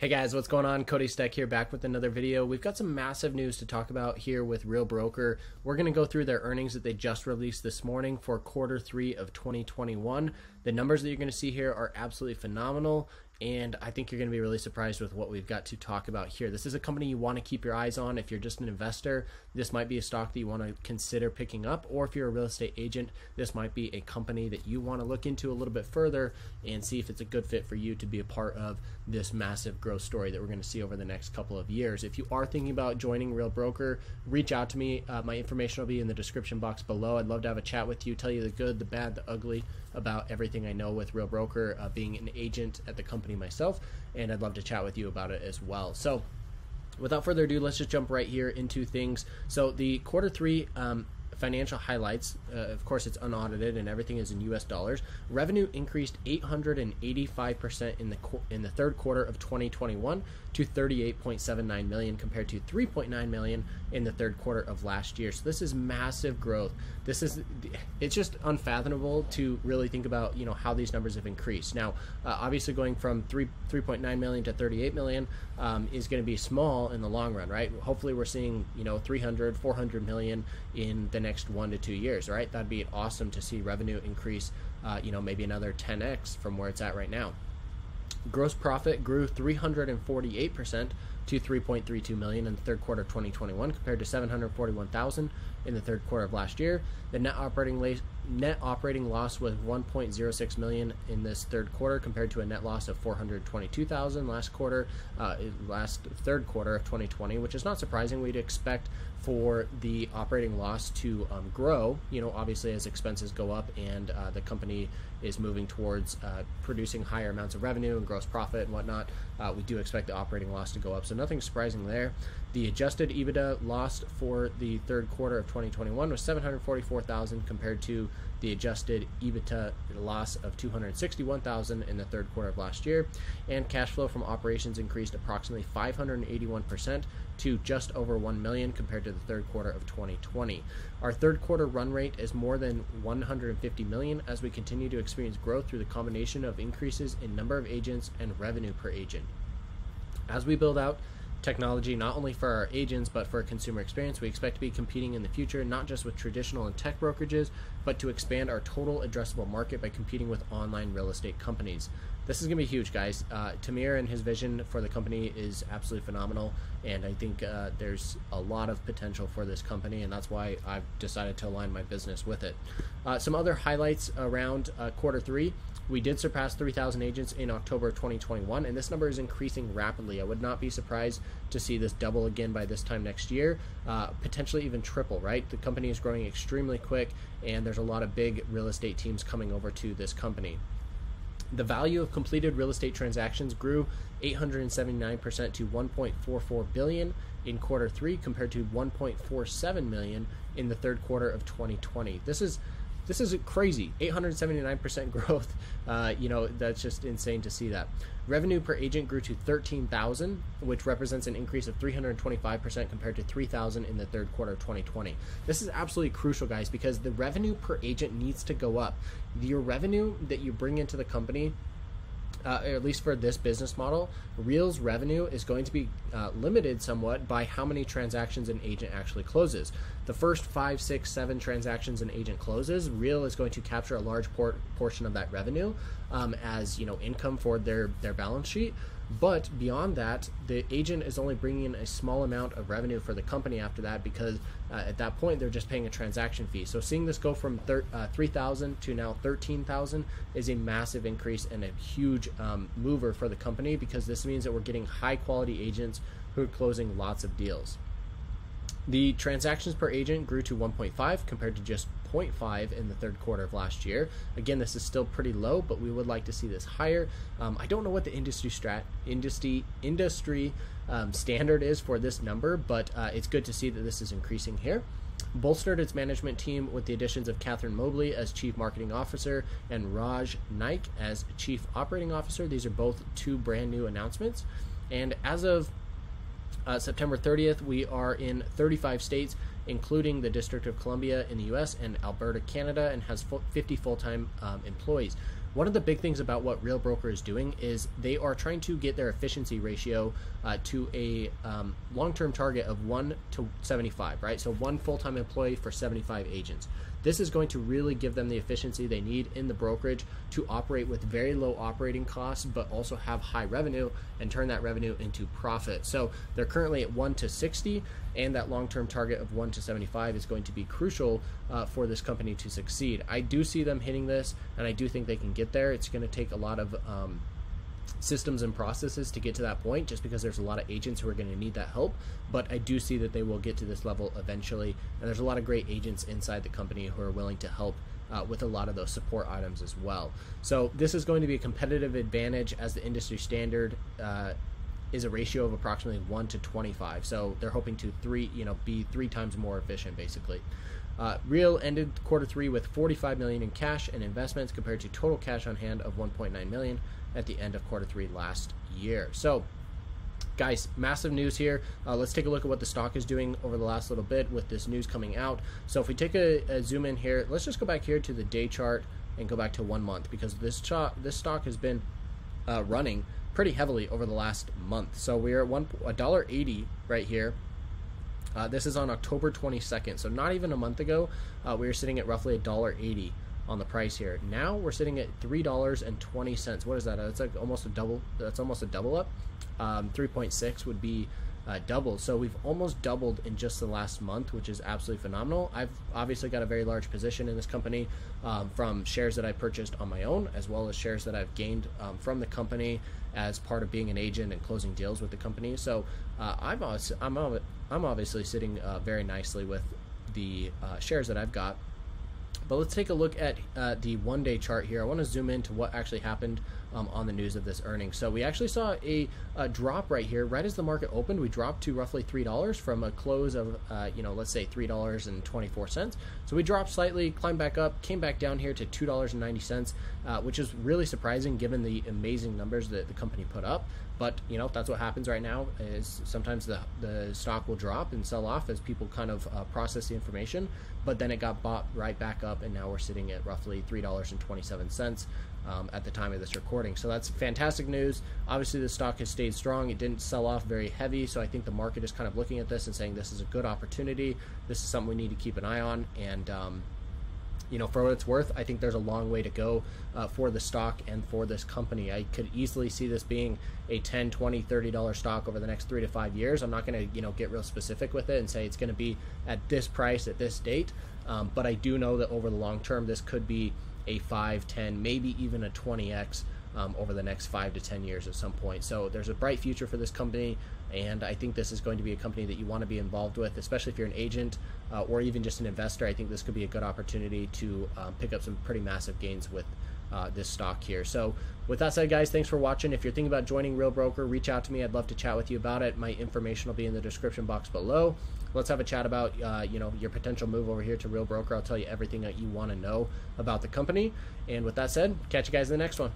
Hey guys, what's going on? Cody Steck here, back with another video. We've got some massive news to talk about here with Real Broker. We're going to go through their earnings that they just released this morning for Q3 of 2021. The numbers that you're going to see here are absolutely phenomenal, and I think you're going to be really surprised with what we've got to talk about here. This is a company you want to keep your eyes on. If you're just an investor, this might be a stock that you want to consider picking up, or if you're a real estate agent, this might be a company that you want to look into a little bit further and see if it's a good fit for you to be a part of this massive growth story that we're going to see over the next couple of years. If you are thinking about joining Real Broker, reach out to me. My information will be in the description box below. I'd love to have a chat with you, tell you the good, the bad, the ugly about everything I know with Real Broker, being an agent at the company myself, and I'd love to chat with you about it as well. So without further ado, let's just jump right here into things. So the Q3 financial highlights, of course it's unaudited and everything is in US dollars. Revenue increased 885% in the third quarter of 2021 to 38.79 million compared to 3.9 million in the third quarter of last year. So this is massive growth. It's just unfathomable to really think about, you know, how these numbers have increased. Now, obviously going from 3.9 million to 38 million is going to be small in the long run, right? Hopefully we're seeing, you know, 300, 400 million in the next 1 to 2 years, right? That'd be awesome to see revenue increase, you know, maybe another 10x from where it's at right now. Gross profit grew 348% to 3.32 million in the third quarter of 2021 compared to 741,000 in the third quarter of last year. The net operating loss was 1.06 million in this third quarter compared to a net loss of 422,000 last third quarter of 2020, which is not surprising. We'd expect for the operating loss to grow, you know, obviously as expenses go up and the company is moving towards producing higher amounts of revenue and gross profit and whatnot. We do expect the operating loss to go up, so nothing surprising there. The adjusted EBITDA loss for the third quarter of 2021 was 744,000 compared to the adjusted EBITDA loss of 261,000 in the third quarter of last year. And cash flow from operations increased approximately 581% to just over 1 million compared to the third quarter of 2020. Our third quarter run rate is more than 150 million as we continue to experience growth through the combination of increases in number of agents and revenue per agent. As we build out technology not only for our agents but for consumer experience, we expect to be competing in the future not just with traditional and tech brokerages but to expand our total addressable market by competing with online real estate companies. This is going to be huge, guys. Tamir and his vision for the company is absolutely phenomenal, and I think there's a lot of potential for this company, and that's why I've decided to align my business with it. Some other highlights around Q3. We did surpass 3,000 agents in October of 2021, and this number is increasing rapidly. I would not be surprised to see this double again by this time next year, potentially even triple, right? The company is growing extremely quick, and there's a lot of big real estate teams coming over to this company. The value of completed real estate transactions grew 879% to 1.44 billion in Q3 compared to 1.47 million in the third quarter of 2020. This is crazy. 879% growth. You know, that's just insane to see that. Revenue per agent grew to 13,000, which represents an increase of 325% compared to 3,000 in the third quarter of 2020. This is absolutely crucial, guys, because the revenue per agent needs to go up. Your revenue that you bring into the company, at least for this business model, Real's revenue is going to be limited somewhat by how many transactions an agent actually closes. The first 5, 6, 7 transactions an agent closes, Real is going to capture a large portion of that revenue as, you know, income for their balance sheet. But beyond that, the agent is only bringing in a small amount of revenue for the company after that, because at that point, they're just paying a transaction fee. So seeing this go from 3,000 to now 13,000 is a massive increase and a huge mover for the company, because this means that we're getting high quality agents who are closing lots of deals. The transactions per agent grew to 1.5 compared to just 0.5 in the third quarter of last year. Again, this is still pretty low, but we would like to see this higher. I don't know what the industry standard is for this number, but it's good to see that this is increasing here. Bolstered its management team with the additions of Catherine Mobley as Chief Marketing Officer and Raj Naik as Chief Operating Officer. These are both two brand new announcements. And as of September 30th, we are in 35 states, including the District of Columbia in the US and Alberta, Canada, and has 50 full-time employees. One of the big things about what Real Broker is doing is they are trying to get their efficiency ratio to a long-term target of 1 to 75, right? So one full-time employee for 75 agents. This is going to really give them the efficiency they need in the brokerage to operate with very low operating costs, but also have high revenue and turn that revenue into profit. So they're currently at 1 to 60, and that long-term target of 1 to 75 is going to be crucial for this company to succeed. I do see them hitting this, and I do think they can get there. It's going to take a lot of systems and processes to get to that point, just because there's a lot of agents who are going to need that help, but I do see that they will get to this level eventually, and there's a lot of great agents inside the company who are willing to help with a lot of those support items as well. So this is going to be a competitive advantage, as the industry standard is a ratio of approximately 1 to 25. So they're hoping to be 3 times more efficient, basically. Real ended Q3 with 45 million in cash and investments compared to total cash on hand of 1.9 million at the end of Q3 last year. So guys, massive news here. Let's take a look at what the stock is doing over the last little bit with this news coming out. So if we take a zoom in here, let's just go back here to the day chart and go back to 1 month, because this stock has been running pretty heavily over the last month. So we are at $1.80 right here. This is on October 22nd, so not even a month ago. We were sitting at roughly $1.80 on the price here. Now we're sitting at $3.20. What is that? That's like almost a double. That's almost a double up. 3.6 would be double. So we've almost doubled in just the last month, which is absolutely phenomenal. I've obviously got a very large position in this company from shares that I purchased on my own, as well as shares that I've gained from the company as part of being an agent and closing deals with the company. So I'm obviously sitting very nicely with the shares that I've got. But let's take a look at the one-day chart here. I want to zoom into what actually happened on the news of this earnings. So we actually saw a drop right here, right as the market opened. We dropped to roughly $3 from a close of, let's say $3.24. So we dropped slightly, climbed back up, came back down here to $2.90, which is really surprising given the amazing numbers that the company put up. But that's what happens right now. Is sometimes the stock will drop and sell off as people kind of process the information. But then it got bought right back up, and now we're sitting at roughly $3.27 at the time of this recording. So that's fantastic news. Obviously, the stock has stayed strong. It didn't sell off very heavy, so I think the market is kind of looking at this and saying this is a good opportunity. This is something we need to keep an eye on. And for what it's worth, I think there's a long way to go for the stock and for this company. I could easily see this being a $10, $20, $30 stock over the next 3 to 5 years. I'm not going to, get real specific with it and say it's going to be at this price at this date. But I do know that over the long term, this could be a 5, 10, maybe even a 20x over the next 5 to 10 years at some point. So there's a bright future for this company, and I think this is going to be a company that you want to be involved with, especially if you're an agent or even just an investor. I think this could be a good opportunity to pick up some pretty massive gains with this stock here. So with that said, guys, thanks for watching. If you're thinking about joining Real Broker, reach out to me. I'd love to chat with you about it. My information will be in the description box below. Let's have a chat about your potential move over here to Real Broker. I'll tell you everything that you want to know about the company. And with that said, catch you guys in the next one.